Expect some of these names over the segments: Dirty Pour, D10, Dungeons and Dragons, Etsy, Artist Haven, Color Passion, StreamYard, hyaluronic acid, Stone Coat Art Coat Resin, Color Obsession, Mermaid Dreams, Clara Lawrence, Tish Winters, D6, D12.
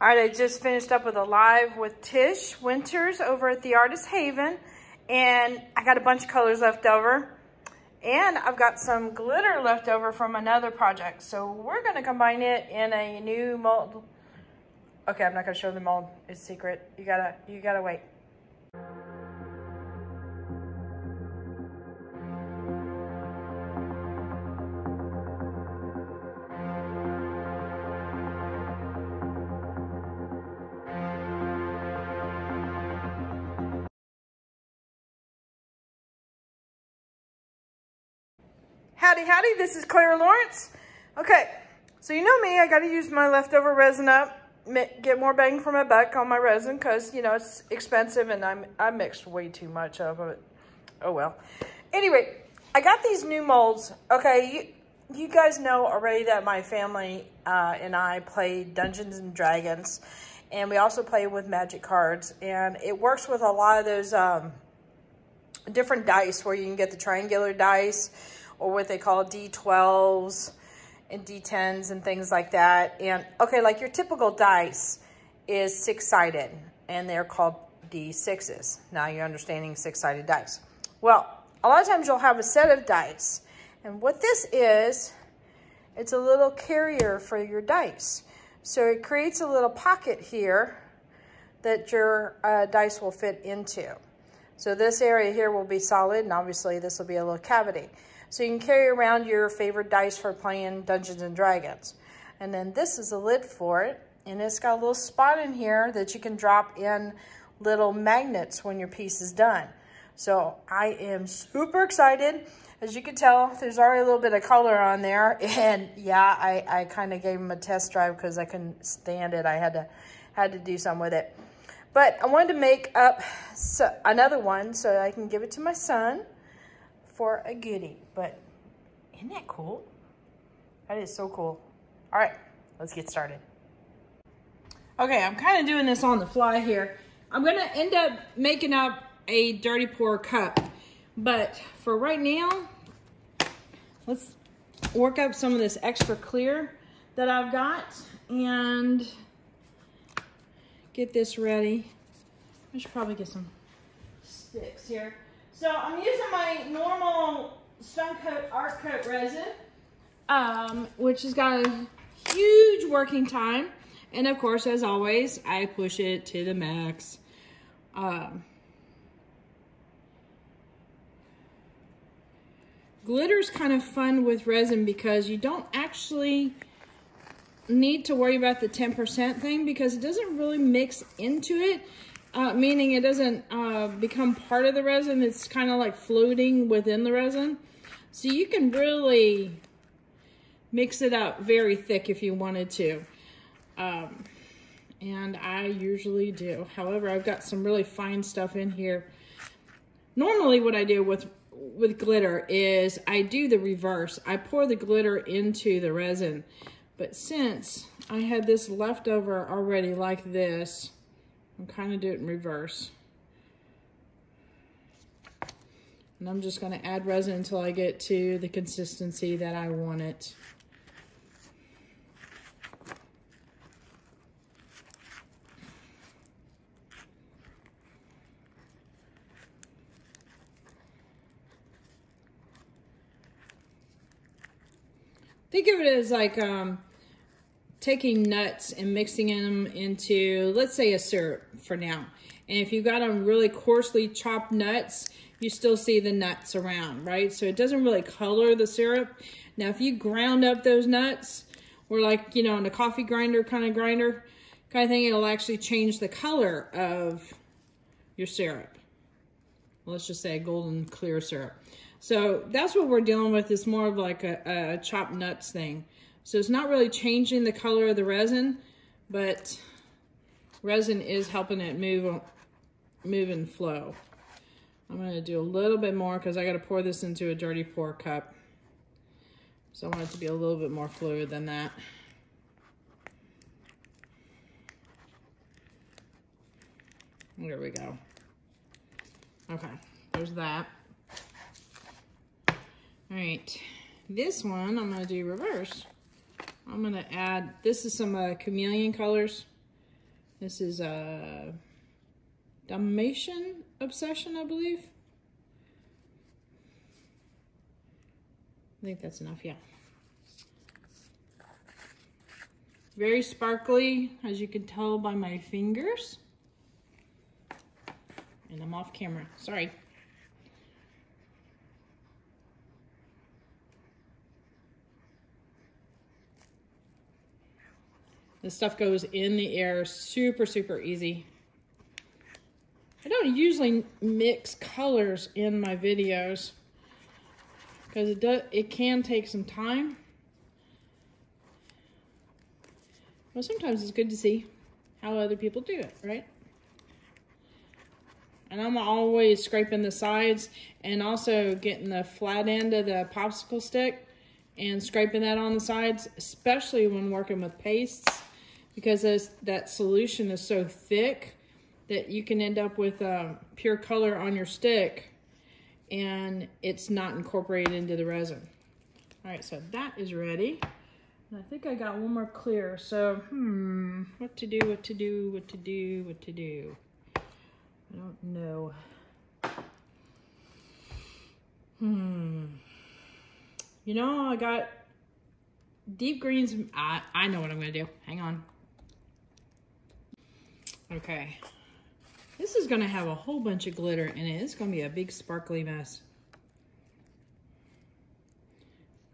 All right, I just finished up with a live with Tish Winters over at the Artist Haven, and I got a bunch of colors left over, and I've got some glitter left over from another project. So we're gonna combine it in a new mold. Okay, I'm not gonna show the mold, it's secret. You gotta wait. Howdy, howdy, this is Clara Lawrence. Okay, so you know me, I gotta use my leftover resin up, get more bang for my buck on my resin, because, you know, it's expensive and I mixed way too much of it. Oh well. Anyway, I got these new molds. Okay, you guys know already that my family and I played Dungeons and Dragons, and we also play with magic cards, and it works with a lot of those different dice where you can get the triangular dice, or what they call D12s and D10s and things like that. And okay, like your typical dice is six-sided, and they're called D6s. Now you're understanding six-sided dice. Well, a lot of times you'll have a set of dice, and what this is, it's a little carrier for your dice. So it creates a little pocket here that your dice will fit into. So this area here will be solid, and obviously this will be a little cavity. So you can carry around your favorite dice for playing Dungeons and Dragons. And then this is a lid for it, and it's got a little spot in here that you can drop in little magnets when your piece is done. So I am super excited. As you can tell, there's already a little bit of color on there. And yeah, I kind of gave them a test drive because I couldn't stand it. I had to do something with it. But I wanted to make up another one so I can give it to my son for a goodie. But isn't that cool? That is so cool. All right, let's get started. Okay, I'm kind of doing this on the fly here. I'm gonna end up making up a dirty pour cup, but for right now, let's work up some of this extra clear that I've got and get this ready. I should probably get some sticks here. So I'm using my normal Stone Coat Art Coat Resin, which has got a huge working time. And of course, as always, I push it to the max. Glitter's kind of fun with resin because you don't actually need to worry about the 10% thing because it doesn't really mix into it. Meaning it doesn't become part of the resin. It's kind of like floating within the resin. So you can really mix it up very thick if you wanted to. And I usually do. However, I've got some really fine stuff in here. Normally what I do with glitter is I do the reverse. I pour the glitter into the resin. But since I had this leftover already like this, I'm kind of doing it in reverse. And I'm just going to add resin until I get to the consistency that I want it. Think of it as like, taking nuts and mixing them into, let's say, a syrup for now. And if you've got them really coarsely chopped nuts, you still see the nuts around, right? So it doesn't really color the syrup. Now, if you ground up those nuts, or like, you know, in a coffee grinder kind of thing, it'll actually change the color of your syrup. Let's just say a golden clear syrup. So that's what we're dealing with, is more of like a chopped nuts thing. So it's not really changing the color of the resin, but resin is helping it move and flow. I'm gonna do a little bit more because I gotta pour this into a dirty pour cup. So I want it to be a little bit more fluid than that. There we go. Okay, there's that. All right, this one I'm gonna do reverse. I'm gonna add, this is some chameleon colors. This is a Dalmatian Obsession, I believe. I think that's enough, yeah. Very sparkly, as you can tell by my fingers. And I'm off camera, sorry. This stuff goes in the air super, super easy. I don't usually mix colors in my videos because it can take some time. Well, sometimes it's good to see how other people do it, right? And I'm always scraping the sides and also getting the flat end of the popsicle stick and scraping that on the sides, especially when working with pastes, because that solution is so thick that you can end up with pure color on your stick and it's not incorporated into the resin. All right, so that is ready. And I think I got one more clear, so what to do? I don't know. You know, I got deep greens. I know what I'm gonna do. Hang on. Okay. This is gonna have a whole bunch of glitter in it. It's gonna be a big sparkly mess.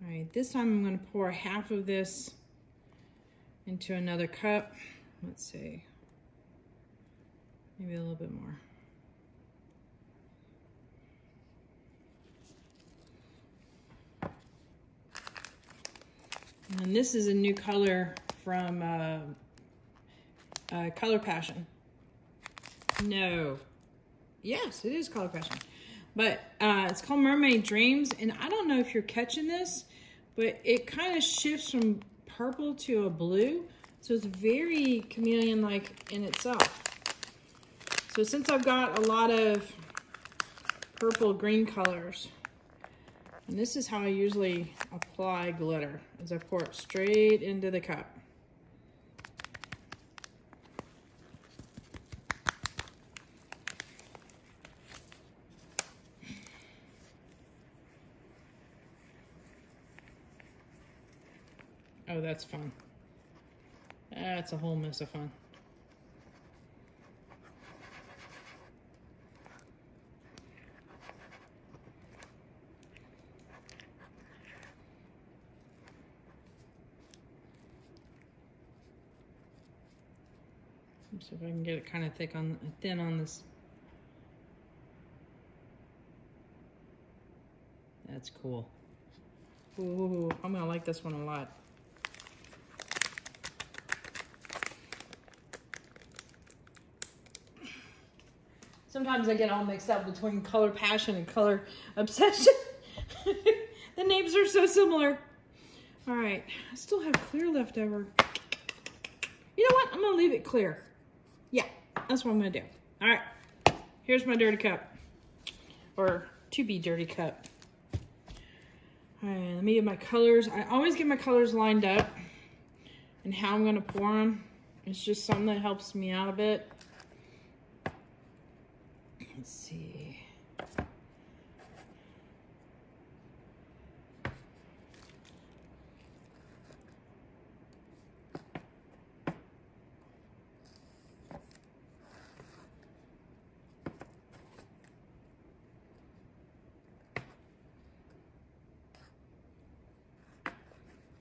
All right, this time I'm gonna pour half of this into another cup. Let's see, maybe a little bit more. And this is a new color from Color Passion. No, yes, it is Color Passion. But it's called Mermaid Dreams, and I don't know if you're catching this, but it kind of shifts from purple to a blue. So it's very chameleon-like in itself. So since I've got a lot of purple-green colors, and this is how I usually apply glitter, is I pour it straight into the cup. Oh, that's fun. That's a whole mess of fun. Let's see if I can get it kind of thick on, thin on this. That's cool. Ooh, I'm gonna like this one a lot. Sometimes I get all mixed up between Color Passion and Color Obsession. The names are so similar. All right, I still have clear left over. You know what? I'm gonna leave it clear. Yeah, that's what I'm gonna do. All right, here's my dirty cup, or to be dirty cup. All right, let me get my colors. I always get my colors lined up and how I'm gonna pour them. It's just something that helps me out a bit. Let's see.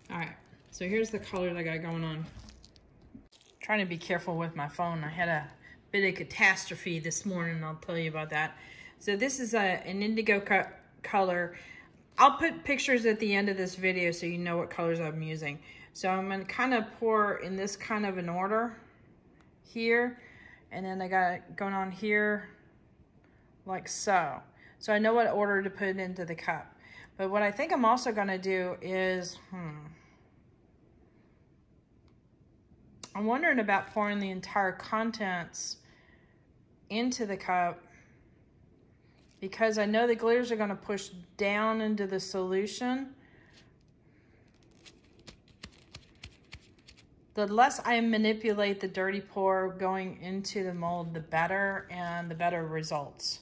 All right, so here's the color that I got going on. I'm trying to be careful with my phone. I had a bit of catastrophe this morning, I'll tell you about that. So this is an indigo color. I'll put pictures at the end of this video so you know what colors I'm using. So I'm gonna kind of pour in this kind of an order here, and then I got it going on here like so. So I know what order to put into the cup. But what I think I'm also gonna do is, I'm wondering about pouring the entire contents into the cup, because I know the glitters are going to push down into the solution. the less I manipulate the dirty pour going into the mold, the better, and the better results.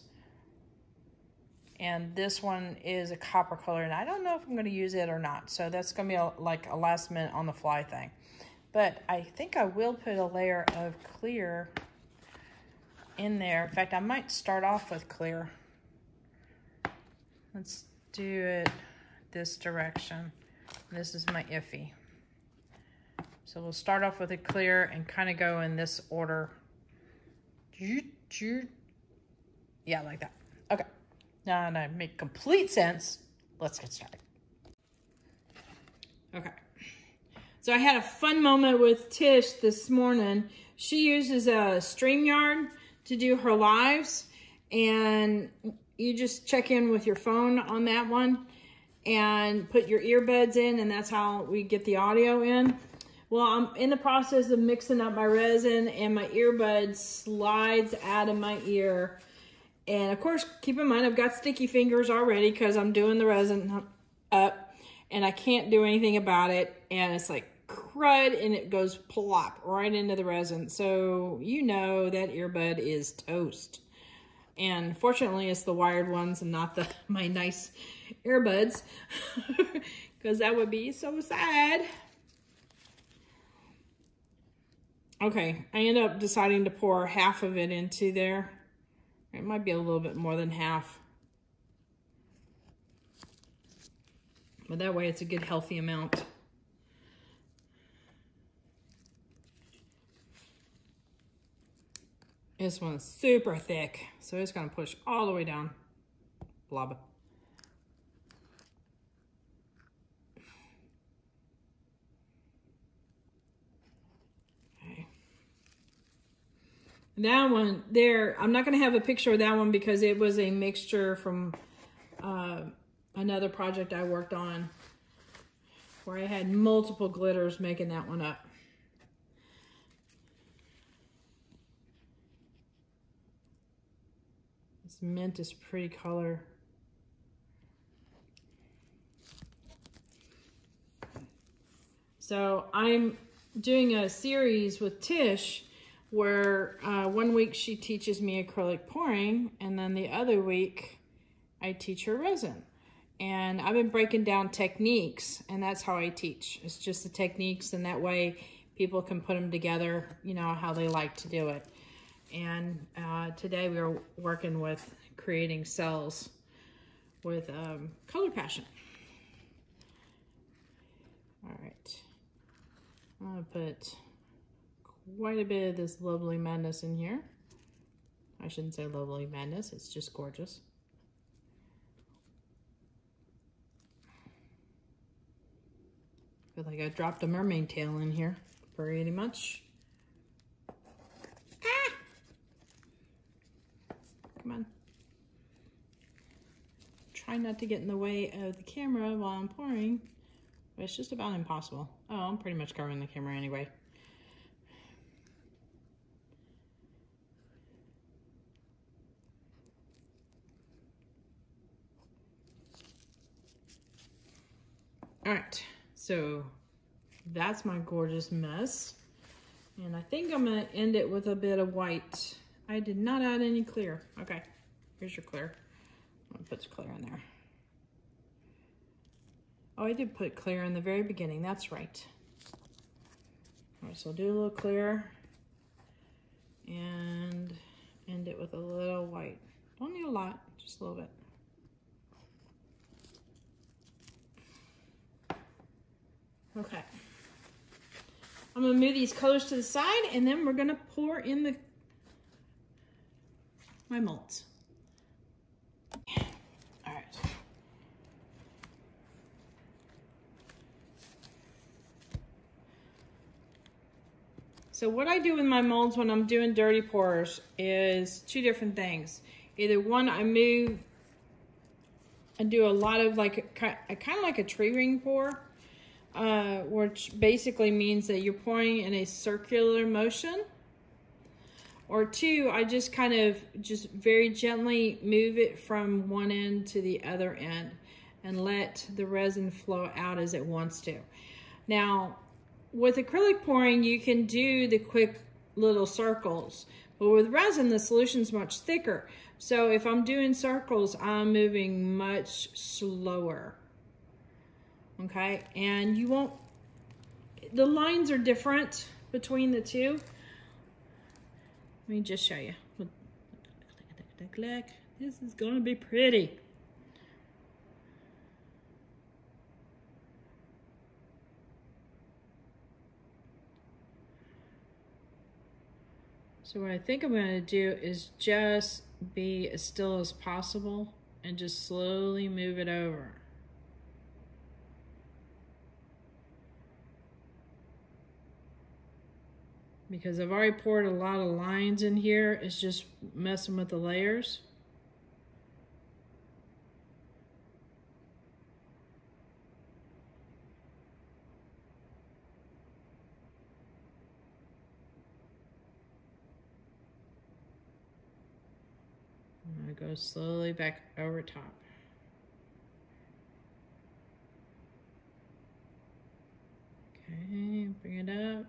And this one is a copper color, and I don't know if I'm going to use it or not. So that's going to be like a last minute on the fly thing. But I think I will put a layer of clear in there. In fact, I might start off with clear. Let's do it this direction. This is my iffy. So we'll start off with a clear and kind of go in this order. Yeah, like that. Okay. Now that makes complete sense, let's get started. Okay. So I had a fun moment with Tish this morning. She uses a StreamYard to do her lives, and you just check in with your phone on that one and put your earbuds in, and that's how we get the audio in. Well, I'm in the process of mixing up my resin, and my earbud slides out of my ear. And of course, keep in mind, I've got sticky fingers already because I'm doing the resin up and I can't do anything about it. And it's like crud, and it goes plop right into the resin. So you know that earbud is toast. And fortunately, it's the wired ones and not my nice earbuds, because that would be so sad. Okay, I end up deciding to pour half of it into there. It might be a little bit more than half. But that way it's a good healthy amount. This one's super thick, so it's gonna push all the way down. Blob. That one there, I'm not going to have a picture of that one because it was a mixture from another project I worked on where I had multiple glitters making that one up. This mint is a pretty color. So I'm doing a series with Tish where 1 week she teaches me acrylic pouring, and then the other week I teach her resin. And I've been breaking down techniques, and that's how I teach. It's just the techniques, and that way people can put them together, you know, how they like to do it. And today we are working with creating cells with Color Passion. All right, I'm gonna put quite a bit of this lovely madness in here. I shouldn't say lovely madness, it's just gorgeous. I feel like I dropped a mermaid tail in here pretty much. Ah! Come on. Try not to get in the way of the camera while I'm pouring. It's just about impossible. Oh, I'm pretty much covering the camera anyway. All right, so that's my gorgeous mess. And I think I'm gonna end it with a bit of white. I did not add any clear. Okay, here's your clear. I'm gonna put clear in there. Oh, I did put clear in the very beginning, that's right. All right, so I'll do a little clear and end it with a little white. Don't need a lot, just a little bit. Okay, I'm gonna move these colors to the side, and then we're gonna pour in my molds. All right. So what I do with my molds when I'm doing dirty pours is two different things. Either one, I move and do a lot of like, kind of like a tree ring pour. Which basically means that you're pouring in a circular motion. Or two, I just kind of just very gently move it from one end to the other end and let the resin flow out as it wants to. Now, with acrylic pouring, you can do the quick little circles. But with resin, the solution's much thicker. So if I'm doing circles, I'm moving much slower. Okay, and you won't, the lines are different between the two. Let me just show you. This is gonna be pretty. So what I think I'm gonna do is just be as still as possible and just slowly move it over. Because I've already poured a lot of lines in here, it's just messing with the layers. I'm going to go slowly back over top. Okay, bring it up.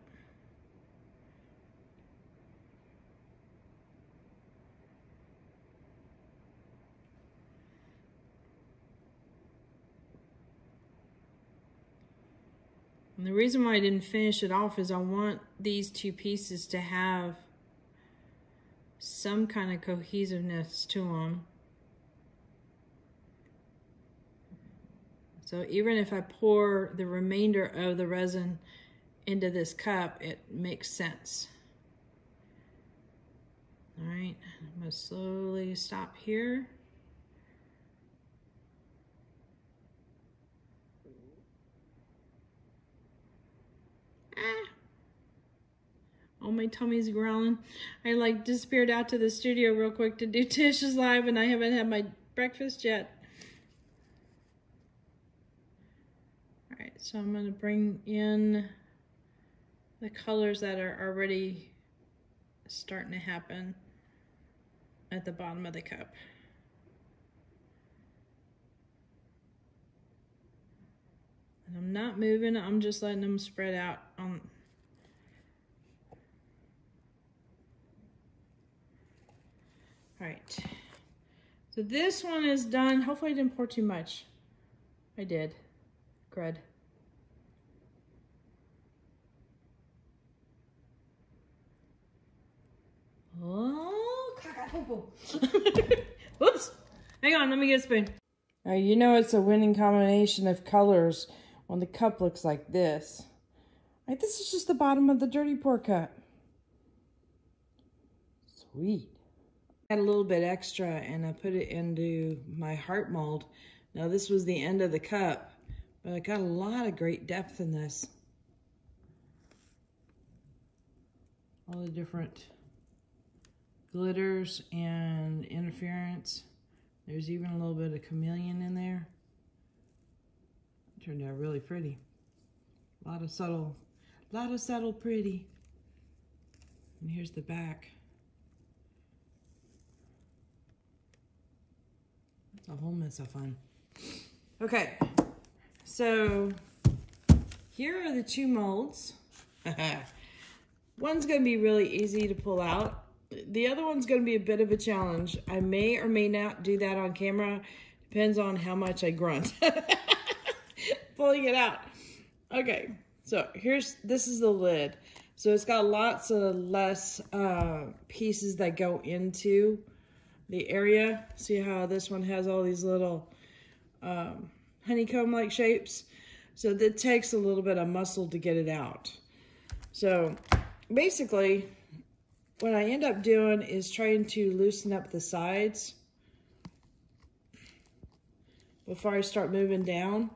And the reason why I didn't finish it off is I want these two pieces to have some kind of cohesiveness to them. So even if I pour the remainder of the resin into this cup, it makes sense. All right, I'm gonna slowly stop here. Oh, my tummy's growling. I like disappeared out to the studio real quick to do Tish's live, and I haven't had my breakfast yet. All right, so I'm gonna bring in the colors that are already starting to happen at the bottom of the cup. And I'm not moving, I'm just letting them spread out on. All right, so this one is done. Hopefully I didn't pour too much. I did, crud. Oh, whoops, hang on, let me get a spoon. Now you know it's a winning combination of colors when the cup looks like this. Like, this is just the bottom of the dirty pour cup. Sweet. I had a little bit extra and I put it into my heart mold. Now this was the end of the cup, but I got a lot of great depth in this. All the different glitters and interference. There's even a little bit of chameleon in there. Turned out really pretty. A lot of subtle pretty. And here's the back. That's a whole mess of fun. Okay, so here are the two molds. One's gonna be really easy to pull out. The other one's gonna be a bit of a challenge. I may or may not do that on camera. Depends on how much I grunt. Pulling it out. Okay, so this is the lid. So it's got lots of less pieces that go into the area. See how this one has all these little honeycomb-like shapes? So that takes a little bit of muscle to get it out. So basically, what I end up doing is trying to loosen up the sides before I start moving down.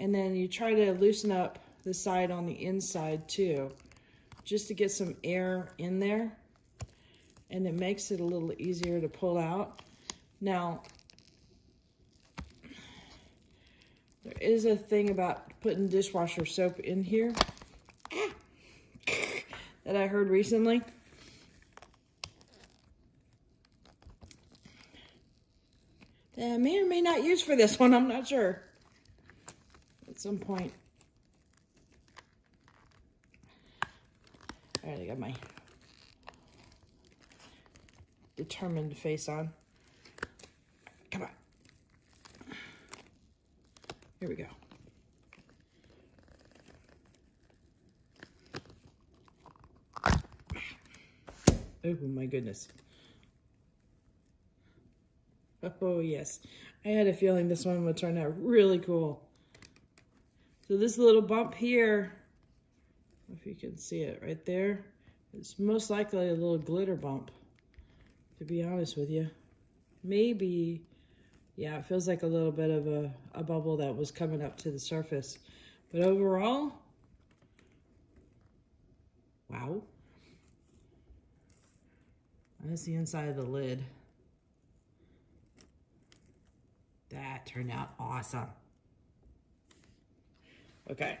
And then you try to loosen up the side on the inside too, just to get some air in there. And it makes it a little easier to pull out. Now, there is a thing about putting dishwasher soap in here that I heard recently. That I may or may not use for this one, I'm not sure. At some point. All right, I got my determined face on. Come on. Here we go. Oh my goodness. Oh yes, I had a feeling this one would turn out really cool. So this little bump here, if you can see it right there, it's most likely a little glitter bump, to be honest with you. Maybe, yeah, it feels like a little bit of a bubble that was coming up to the surface. But overall, wow. That's the inside of the lid. That turned out awesome. Okay.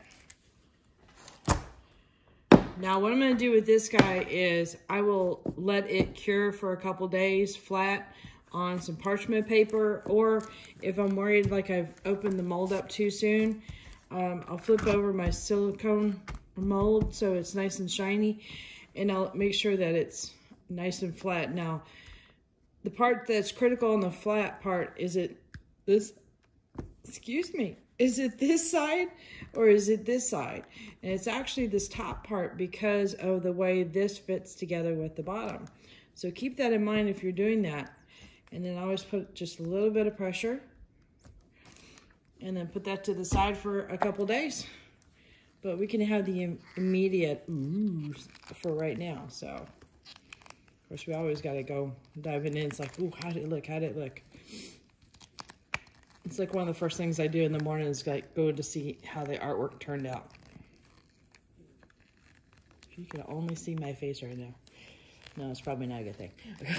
Now what I'm gonna do with this guy is I will let it cure for a couple days flat on some parchment paper, or if I'm worried like I've opened the mold up too soon, I'll flip over my silicone mold so it's nice and shiny, and I'll make sure that it's nice and flat. Now, the part that's critical on the flat part is is it this side or is it this side? And it's actually this top part because of the way this fits together with the bottom. So keep that in mind if you're doing that. And then always put just a little bit of pressure and then put that to the side for a couple days. But we can have the immediate for right now. So, of course, we always got to go diving in. It's like, ooh, how did it look? How did it look? It's like one of the first things I do in the morning is like go to see how the artwork turned out. If you can only see my face right now. No, it's probably not a good thing. Okay.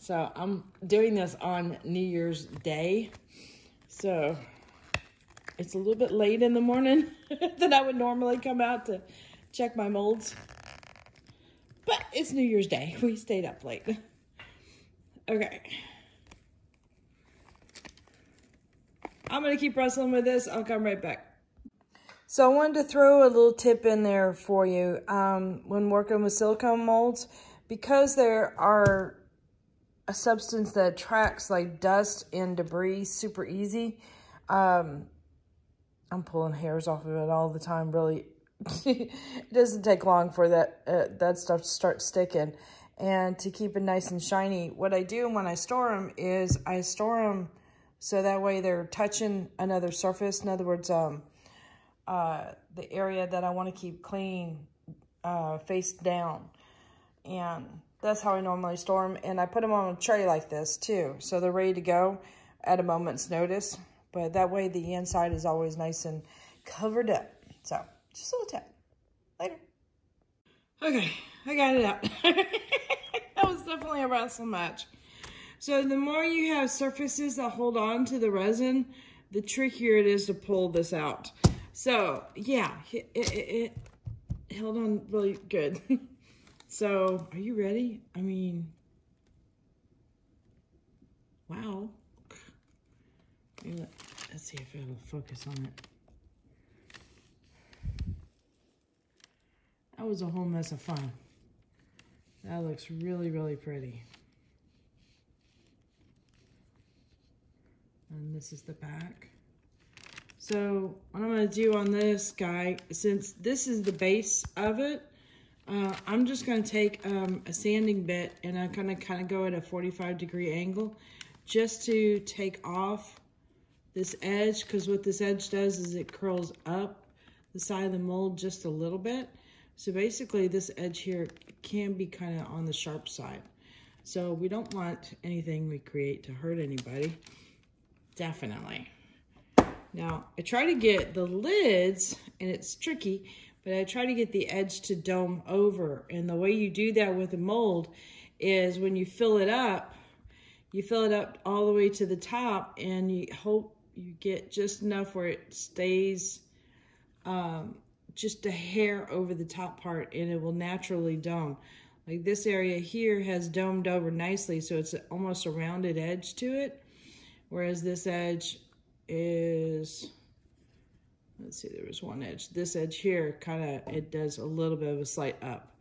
So I'm doing this on New Year's Day. So it's a little bit late in the morning than I would normally come out to check my molds. But it's New Year's Day. We stayed up late. Okay. I'm going to keep wrestling with this. I'll come right back. So I wanted to throw a little tip in there for you when working with silicone molds, because there are a substance that attracts like dust and debris super easy. I'm pulling hairs off of it all the time, really. It doesn't take long for that stuff to start sticking. And to keep it nice and shiny, what I do when I store them is I store them so that way they're touching another surface. In other words, the area that I want to keep clean face down. And that's how I normally store them. And I put them on a tray like this too, so they're ready to go at a moment's notice. But that way the inside is always nice and covered up. So just a little tip. Later. Okay, I got it out. That was definitely a wrestle match. So the more you have surfaces that hold on to the resin, the trickier it is to pull this out. So yeah, it held on really good. So are you ready? I mean, wow. Let's see if it'll focus on it. That was a whole mess of fun. That looks really, really pretty. And this is the back. So what I'm gonna do on this guy, since this is the base of it, I'm just gonna take a sanding bit and I'm gonna kind of go at a 45-degree angle just to take off this edge, because what this edge does is it curls up the side of the mold just a little bit. So basically this edge here can be kind of on the sharp side. So we don't want anything we create to hurt anybody, definitely. Now I try to get the lids, and it's tricky, but I try to get the edge to dome over. And the way you do that with a mold is when you fill it up all the way to the top, and you hope you get just enough where it stays, just a hair over the top part, and it will naturally dome. Like this area here has domed over nicely, so it's almost a rounded edge to it. Whereas this edge is, Let's see, there was one edge. This edge here kind of, it does a little bit of a slight up.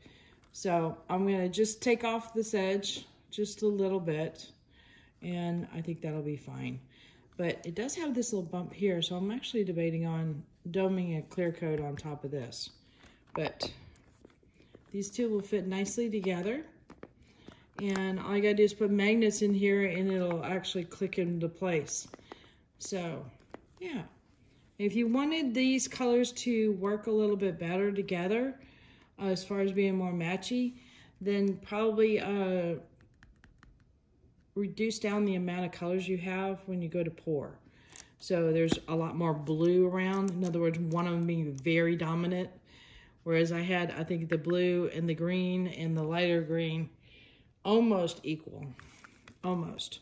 So I'm gonna just take off this edge just a little bit, and I think that'll be fine. But it does have this little bump here, so I'm actually debating on doming a clear coat on top of this. But these two will fit nicely together. And all I gotta do is put magnets in here and it'll actually click into place. So, yeah. If you wanted these colors to work a little bit better together, as far as being more matchy, then probably reduce down the amount of colors you have when you go to pour. So there's a lot more blue around. In other words, one of them being very dominant. Whereas I had, I think, the blue and the green and the lighter green almost equal, almost.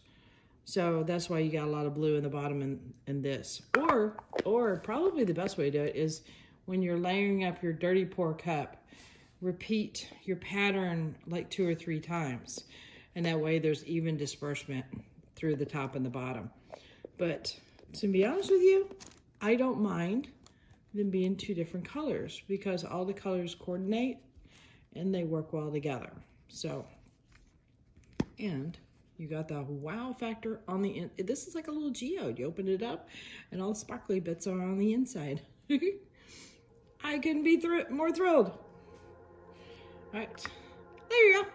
So that's why you got a lot of blue in the bottom in this. Or probably the best way to do it is when you're layering up your dirty pour cup, repeat your pattern like 2 or 3 times. And that way there's even disbursement through the top and the bottom. But to be honest with you, I don't mind them being 2 different colors because all the colors coordinate and they work well together. So, and you got the wow factor on the end. This is like a little geode. You open it up and all the sparkly bits are on the inside. I couldn't be more thrilled. All right, there you go.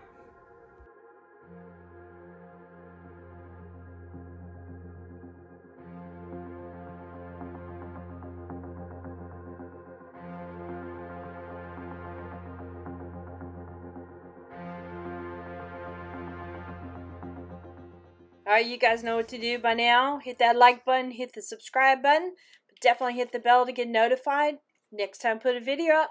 Alright, you guys know what to do by now. Hit that like button, hit the subscribe button, but definitely hit the bell to get notified next time I put a video up.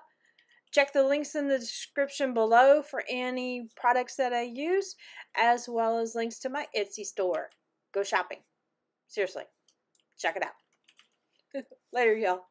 Check the links in the description below for any products that I use, as well as links to my Etsy store. Go shopping. Seriously. Check it out. Later, y'all.